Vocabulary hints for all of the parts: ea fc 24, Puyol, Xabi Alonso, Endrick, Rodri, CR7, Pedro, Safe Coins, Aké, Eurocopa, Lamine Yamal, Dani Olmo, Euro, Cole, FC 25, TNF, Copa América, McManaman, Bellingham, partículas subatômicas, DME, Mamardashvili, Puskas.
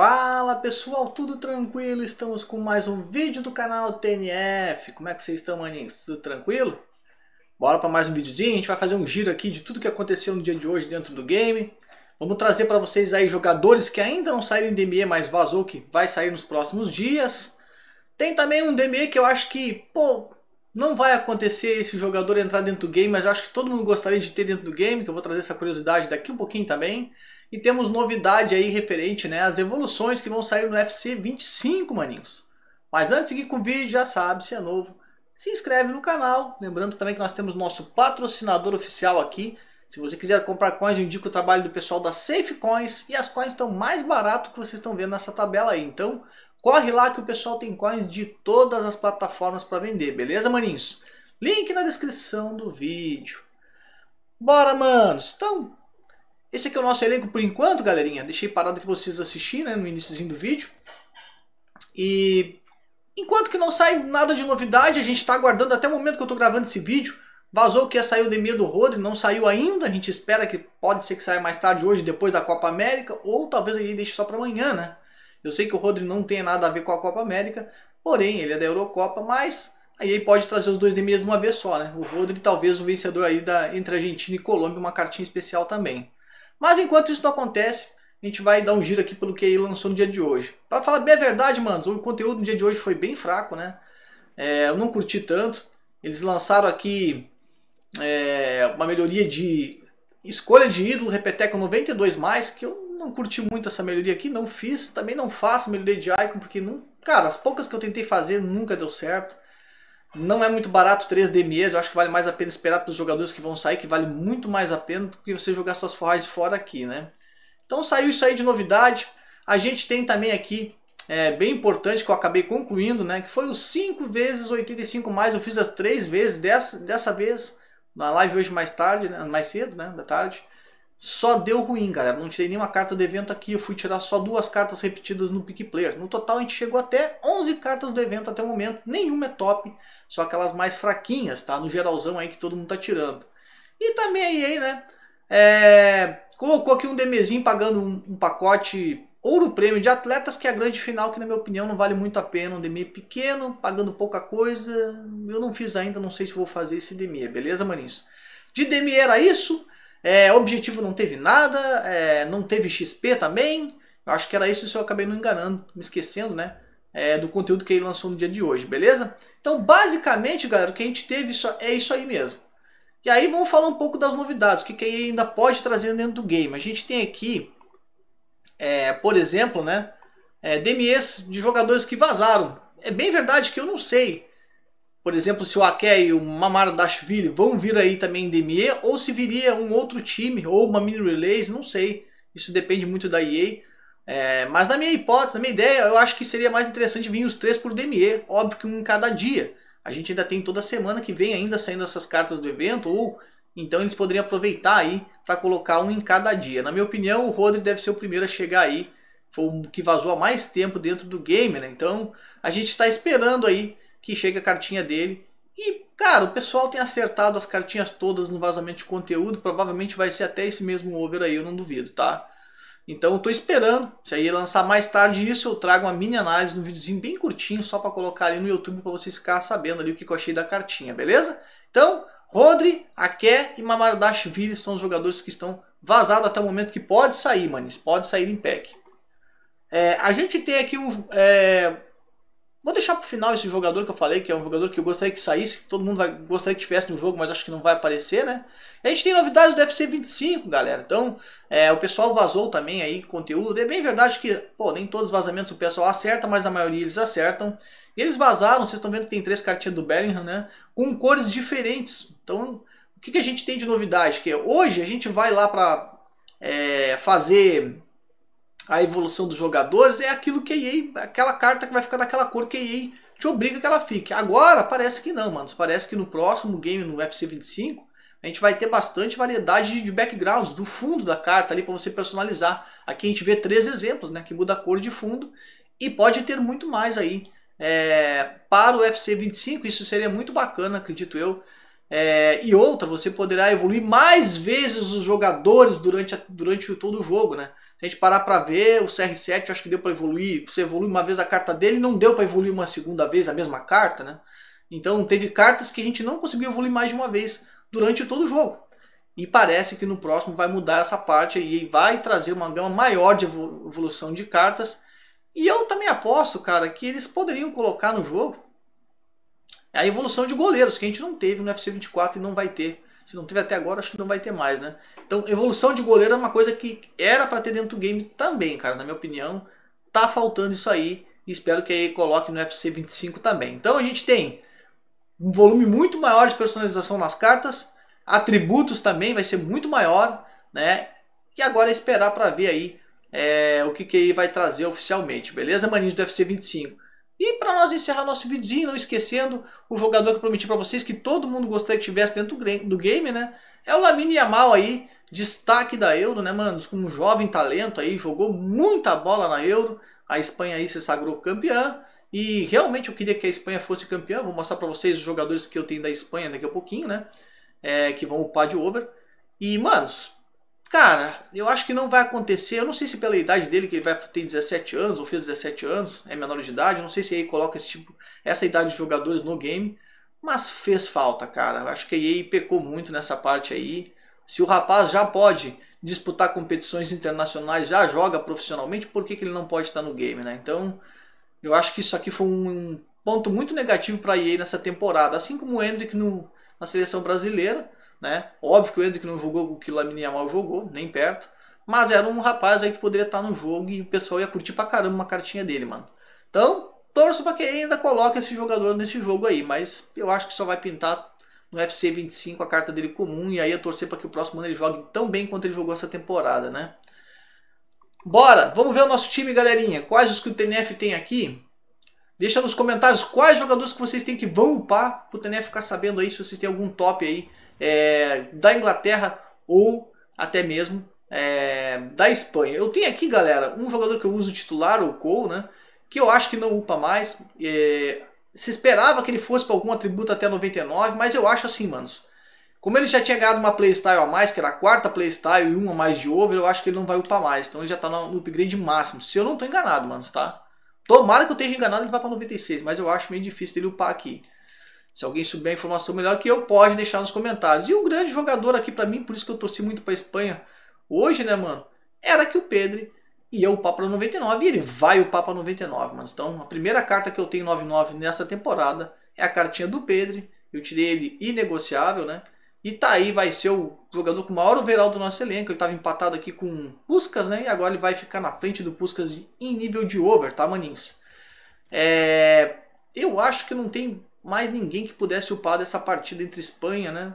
Fala pessoal, tudo tranquilo? Estamos com mais um vídeo do canal TNF. Como é que vocês estão, maninhos? Tudo tranquilo? Bora para mais um videozinho. A gente vai fazer um giro aqui de tudo que aconteceu no dia de hoje dentro do game. Vamos trazer para vocês aí jogadores que ainda não saíram em DME, mas vazou que vai sair nos próximos dias. Tem também um DME que eu acho que, pô, não vai acontecer esse jogador entrar dentro do game, mas eu acho que todo mundo gostaria de ter dentro do game, que eu vou trazer essa curiosidade daqui um pouquinho também. E temos novidade aí referente, né, às evoluções que vão sair no FC 25, maninhos. Mas antes de seguir com o vídeo, já sabe, se é novo, se inscreve no canal. Lembrando também que nós temos nosso patrocinador oficial aqui. Se você quiser comprar coins, eu indico o trabalho do pessoal da Safe Coins. E as coins estão mais barato que vocês estão vendo nessa tabela aí. Então, corre lá que o pessoal tem coins de todas as plataformas para vender, beleza, maninhos? Link na descrição do vídeo. Bora, manos! Então, esse aqui é o nosso elenco por enquanto, galerinha. Deixei parado aqui pra vocês assistirem, né, no iniciozinho do vídeo. E enquanto que não sai nada de novidade, a gente tá aguardando até o momento que eu tô gravando esse vídeo. Vazou que ia sair o DME do Rodri, não saiu ainda. A gente espera que pode ser que saia mais tarde hoje, depois da Copa América. Ou talvez aí deixe só pra amanhã, né? Eu sei que o Rodri não tem nada a ver com a Copa América, porém ele é da Eurocopa, mas aí ele pode trazer os dois DMEs de uma vez só, né? O Rodri talvez o vencedor aí entre Argentina e Colômbia, uma cartinha especial também. Mas enquanto isso não acontece, a gente vai dar um giro aqui pelo que ele lançou no dia de hoje. Para falar bem a verdade, manos, o conteúdo no dia de hoje foi bem fraco, né? Eu não curti tanto. Eles lançaram aqui uma melhoria de escolha de ídolo, repeteco 92+, que eu não curti muito essa melhoria aqui, não fiz. Também não faço melhoria de icon, porque, não, cara, as poucas que eu tentei fazer nunca deu certo. Não é muito barato 3 DMEs, eu acho que vale mais a pena esperar para os jogadores que vão sair, que vale muito mais a pena do que você jogar suas forragens fora aqui, né? Então saiu isso aí de novidade. A gente tem também aqui, bem importante, que eu acabei concluindo, né? Que foi os 5 vezes 85+, eu fiz as 3 vezes, dessa vez, na live hoje mais tarde, né? Mais cedo, né? Da tarde. Só deu ruim, galera, não tirei nenhuma carta do evento aqui, eu fui tirar só 2 cartas repetidas no Pick Player. No total a gente chegou até 11 cartas do evento até o momento, nenhuma é top, só aquelas mais fraquinhas, tá? No geralzão aí que todo mundo tá tirando. E também aí, né, colocou aqui um DMzinho pagando um pacote Ouro Prêmio de atletas, que é a grande final, que na minha opinião não vale muito a pena. Um DME pequeno, pagando pouca coisa, eu não fiz ainda, não sei se vou fazer esse DME, beleza, maninhos? De DME era isso. Objetivo não teve nada, não teve XP também. Eu acho que era isso, eu acabei não enganando, me esquecendo, né, do conteúdo que ele lançou no dia de hoje, beleza? Então basicamente, galera, o que a gente teve é isso aí mesmo. E aí vamos falar um pouco das novidades, o que ele ainda pode trazer dentro do game. A gente tem aqui, por exemplo, né, DMEs de jogadores que vazaram. É bem verdade que eu não sei, por exemplo, se o Aké e o Mamardashvili vão vir aí também em DME, ou se viria um outro time, ou uma mini relays, não sei. Isso depende muito da EA. Mas na minha hipótese, na minha ideia, eu acho que seria mais interessante vir os 3 por DME. Óbvio que um cada dia. A gente ainda tem toda semana que vem ainda saindo essas cartas do evento, ou então eles poderiam aproveitar aí para colocar um em cada dia. Na minha opinião, o Rodri deve ser o primeiro a chegar aí. Foi o que vazou há mais tempo dentro do game, né? Então a gente está esperando aí que chega a cartinha dele. E, cara, o pessoal tem acertado as cartinhas todas no vazamento de conteúdo. Provavelmente vai ser até esse mesmo over aí, eu não duvido, tá? Então eu tô esperando. Se aí lançar mais tarde isso, eu trago uma mini análise num videozinho bem curtinho, só para colocar ali no YouTube para vocês ficarem sabendo ali o que eu achei da cartinha, beleza? Então, Rodri, Aké e Mamardashvili são os jogadores que estão vazados até o momento, que pode sair, manis. Pode sair em pack. A gente tem aqui um... Vou deixar pro final esse jogador que eu falei, que é um jogador que eu gostaria que saísse, que todo mundo gostaria que tivesse no jogo, mas acho que não vai aparecer, né? A gente tem novidades do FC 25, galera. Então, o pessoal vazou também aí conteúdo. É bem verdade que, pô, nem todos os vazamentos o pessoal acerta, mas a maioria eles acertam. E eles vazaram, vocês estão vendo que tem 3 cartinhas do Bellingham, né? Com cores diferentes. Então, o que a gente tem de novidade? Que hoje a gente vai lá pra fazer a evolução dos jogadores, é aquilo que a EA, aquela carta que vai ficar daquela cor que a EA te obriga que ela fique. Agora parece que não, mano. Parece que no próximo game, no FC 25, a gente vai ter bastante variedade de backgrounds do fundo da carta ali para você personalizar. Aqui a gente vê 3 exemplos, né, que muda a cor de fundo, e pode ter muito mais aí para o FC 25. Isso seria muito bacana, acredito eu. E outra, você poderá evoluir mais vezes os jogadores durante todo o jogo, né? Se a gente parar para ver, o CR7 eu acho que deu para evoluir, você evolui uma vez a carta dele, não deu para evoluir uma segunda vez a mesma carta, né? Então teve cartas que a gente não conseguiu evoluir mais de uma vez durante todo o jogo. E parece que no próximo vai mudar essa parte aí, vai trazer uma gama maior de evolução de cartas. E eu também aposto, cara, que eles poderiam colocar no jogo a evolução de goleiros, que a gente não teve no FC 24 e não vai ter. Se não teve até agora, acho que não vai ter mais, né? Então, evolução de goleiro é uma coisa que era para ter dentro do game também, cara. Na minha opinião, tá faltando isso aí. E espero que aí coloque no FC 25 também. Então, a gente tem um volume muito maior de personalização nas cartas. Atributos também vai ser muito maior, né? E agora é esperar para ver aí o que aí vai trazer oficialmente. Beleza, maninhos do FC 25? E para nós encerrar nosso videozinho, não esquecendo o jogador que eu prometi para vocês que todo mundo gostaria que tivesse dentro do game, né? É o Lamine Yamal aí, destaque da Euro, né, mano? Com um jovem talento aí, jogou muita bola na Euro. A Espanha aí se sagrou campeã. E realmente eu queria que a Espanha fosse campeã. Vou mostrar para vocês os jogadores que eu tenho da Espanha daqui a pouquinho, né? Que vão upar de over. E, manos, cara, eu acho que não vai acontecer. Eu não sei se pela idade dele, que ele vai ter 17 anos, ou fez 17 anos, é menor de idade. Eu não sei se a EA coloca essa idade de jogadores no game. Mas fez falta, cara. Eu acho que a EA pecou muito nessa parte aí. Se o rapaz já pode disputar competições internacionais, já joga profissionalmente, por que ele não pode estar no game, né? Então, eu acho que isso aqui foi um ponto muito negativo para a EA nessa temporada. Assim como o Endrick na seleção brasileira, né? Óbvio que o Endrick não jogou o que o Lamine Yamal jogou, nem perto, mas era um rapaz aí que poderia estar no jogo e o pessoal ia curtir pra caramba uma cartinha dele, mano. Então, torço pra que ainda coloque esse jogador nesse jogo aí, mas eu acho que só vai pintar no FC 25 a carta dele comum, e aí eu torcer pra que o próximo ano ele jogue tão bem quanto ele jogou essa temporada, né? Bora, vamos ver o nosso time, galerinha. Quais os que o TNF tem aqui? Deixa nos comentários quais jogadores que vocês têm que vão upar, pro TNF ficar sabendo aí se vocês têm algum top aí da Inglaterra ou até mesmo da Espanha. Eu tenho aqui, galera, um jogador que eu uso titular, o Cole, né, que eu acho que não upa mais. Se esperava que ele fosse para algum atributo até 99, mas eu acho assim, manos, como ele já tinha ganhado uma playstyle a mais, que era a quarta playstyle e uma a mais de over, eu acho que ele não vai upar mais. Então ele já está no upgrade máximo, se eu não estou enganado, manos, tá? Tomara que eu esteja enganado, ele vai para 96, mas eu acho meio difícil dele upar aqui. Se alguém souber a informação melhor que eu, pode deixar nos comentários. E o grande jogador aqui para mim, por isso que eu torci muito para a Espanha hoje, né, mano, era que o Pedro ia upar para 99 e ele vai upar para 99, mano. Então, a primeira carta que eu tenho 99 nessa temporada é a cartinha do Pedro. Eu tirei ele inegociável, né? E tá aí, vai ser o jogador com o maior overall do nosso elenco. Ele estava empatado aqui com o Puskas, né? E agora ele vai ficar na frente do Puskas em nível de over, tá, maninhos? Eu acho que não tem mais ninguém que pudesse upar dessa partida entre Espanha, né?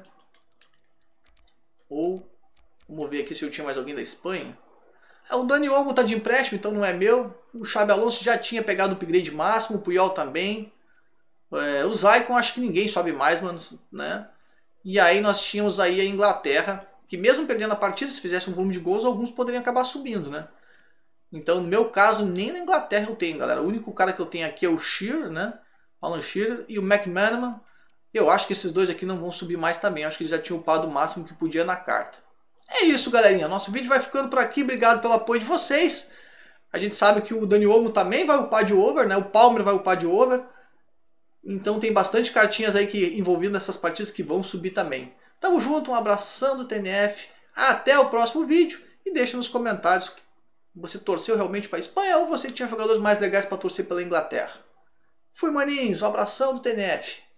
Ou, vamos ver aqui se eu tinha mais alguém da Espanha. O Dani Olmo tá de empréstimo, então não é meu. O Xabi Alonso já tinha pegado o upgrade máximo, o Puyol também. O Zaikon acho que ninguém sobe mais, mano, né? E aí nós tínhamos aí a Inglaterra, que mesmo perdendo a partida, se fizesse um volume de gols, alguns poderiam acabar subindo, né? Então, no meu caso, nem na Inglaterra eu tenho, galera. O único cara que eu tenho aqui é o Shearer, né? Alan Shearer e o McManaman. Eu acho que esses dois aqui não vão subir mais também. Eu acho que eles já tinham upado o máximo que podia na carta. É isso, galerinha. Nosso vídeo vai ficando por aqui. Obrigado pelo apoio de vocês. A gente sabe que o Dani Olmo também vai upar de over, né? O Palmer vai upar de over. Então tem bastante cartinhas aí que envolvidas nessas partidas que vão subir também. Tamo junto, um abração do TNF. Até o próximo vídeo. E deixa nos comentários se você torceu realmente para a Espanha ou você tinha jogadores mais legais para torcer pela Inglaterra. Fui, maninhos, um abração do TNF.